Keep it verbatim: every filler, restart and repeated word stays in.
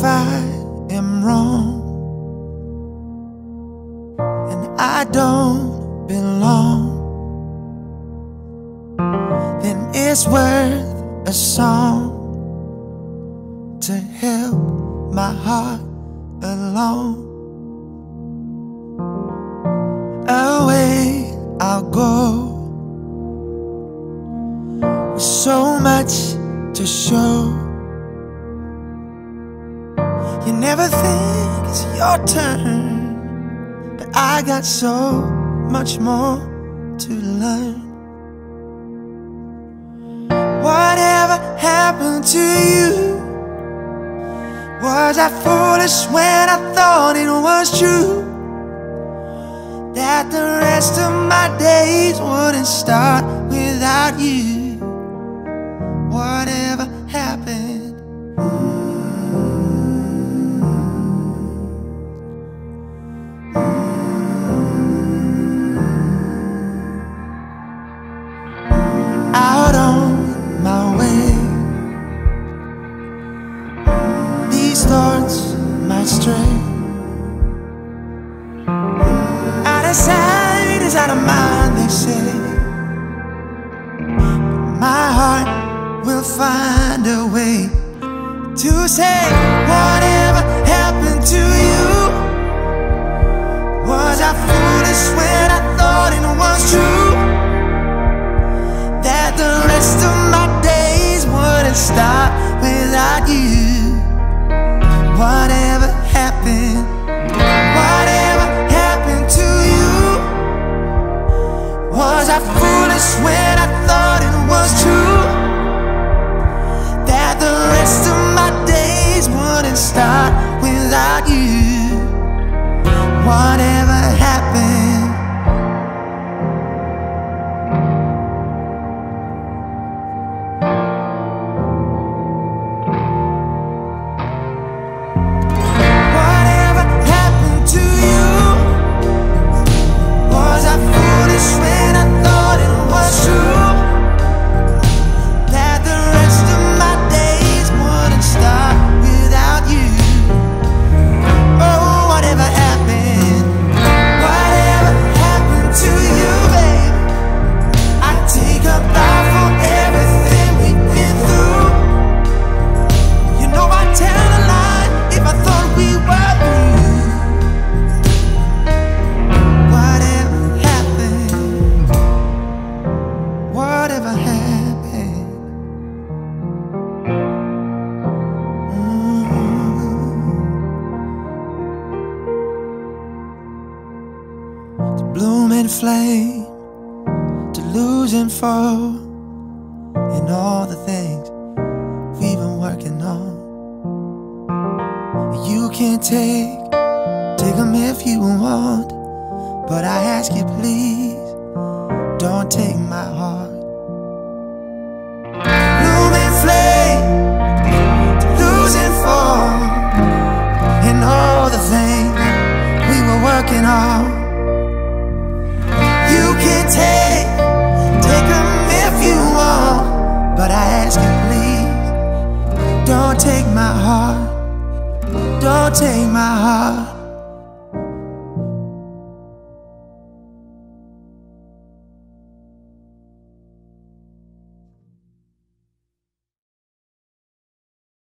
if I am wrong and I don't belong, then it's worth a song to help my heart along. Away I'll go with so much to show. You never think it's your turn, but I got so much more to learn. Whatever happened to you? Was I foolish when I thought it was true? That the rest of my days wouldn't start without you. Whatever happened, mm-hmm. Mm-hmm. Out on my way, these thoughts might stray. Out of sight is out of mind, they say, but my heart will find a way to say, whatever happened to you? Was I foolish when I thought it was true? That the rest of my days wouldn't start without you. Whatever happened, whatever happened to you? Was I foolish when I thought it was true? That the rest of my days wouldn't start without you. Whatever happened? Whatever happened to you? Was I foolish when that the rest of my days wouldn't start without you. Oh, whatever happened, whatever happened to you, babe? I take a bow for everything we've been through. You know I'd tell a lie if I thought we were flame to lose and fall in all the things we've been working on. You can take, take them if you want, but I ask you please, don't take my heart. Bloom and flame to lose and fall in all the things we were working on. You can take, take them if you want, but I ask you please, don't take my heart, don't take my heart.